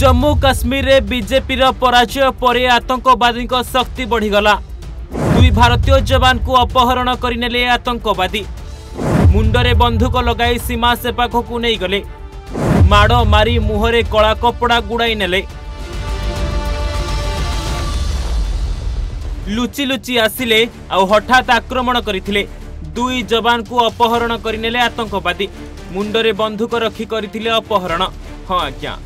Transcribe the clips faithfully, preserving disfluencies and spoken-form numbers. जम्मू काश्मीर रे बीजेपी रा पराजय परे आतंकवादी शक्ति बढ़ीगला। दुई भारतीय जवान को अपहरण करिनेले आतंकवादी। मुंडरे बंधुक लगाई सीमा से पाखकु नहीं गले। माड़ो मारी मुहरे कला कपड़ा गुड़ाई नेले। लुचि लुचि आसिले आ हठात आक्रमण करथिले। दुई जवान को अपहरण करिनेले आतंकवादी। मुंडरे बंधुक रखी करथिले अपहरण। हाँ आज्ञा,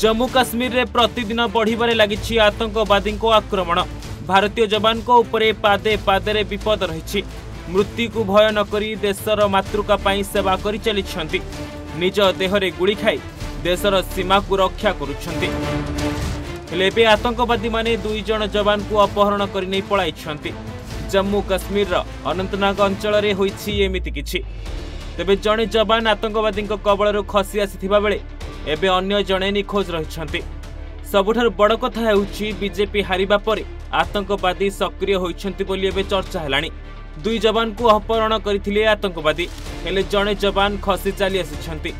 जम्मू काश्मीर रे प्रतिदिन बढ़िबारे लागिछि आतंकवादी को आक्रमण। भारतीय जवान को उपरे पादे पादे रे विपद रहिछि। मृत्यु को भय नकरी देशर मातृका पाई सेवा करि चलिछन्ति। निज देहरे गुड़ी खाई देशर सीमा को रक्षा करुछन्ति। हेले बे आतंकवादी माने दुई जन जवान को अपहरण करि नै पळाइछन्ति। जम्मू काश्मीर रा अनंतनाग अंचल रे होइछि एमिति किछि। तेबे जने जवान आतंकवादी कबल रू खसी आसीथिबा बेले एबे अन्य जणे निखोज रहिछन्ति। सबुठार बड़ कथा हेउछि बीजेपी हारिबा परे आतंकवादी सक्रिय होइछन्ति बोली एबे चर्चा हेलाणी। दुई जवान को अपहरण करिथिले आतंकवादी। हेले जणे जवान खसी चाली आसीछन्ति।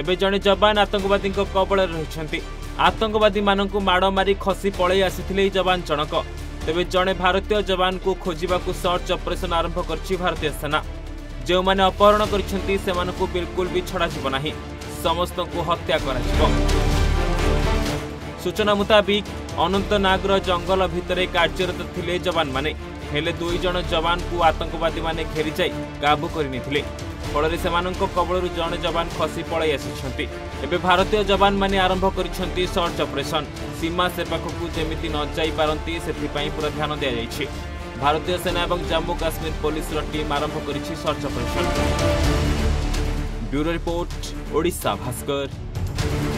एबे जणे जवान आतंकवादी कबल रहिछन्ति। आतंकवादी माननकु माड़ मारी खसी पळै आसीथिले जवान जणक। तेबे जणे भारतीय जवान को खोजिबाकु सर्च ऑपरेशन आरंभ करछि भारतीय सेना। जो माने अपहरण करिछन्ति सेमानकु बिल्कुल भी छडा जीव नाही। समस्त को हत्या करा। सूचना मुताबिक अनंतनागर जंगल भितरे कार्यरत थिले जवान माने। हेले दुई जन जवान को आतंकवादी माने घेरी जाई काबू करिनिथिले। फल सेमानंक कबलरू जने जवान खसी पळै आसीछन्ति। एबे भारतीय जवान माने आरंभ करिछन्ति सर्च ऑपरेशन। सीमा से पाखकु जेमिति न जाई पारंती सेथिपाई पूरा ध्यान दिया जायछि। भारतीय सेना और जम्मू काश्मीर पुलिस टीम आरंभ करिछि search operation. Bureau report, Odisha Bhaskar.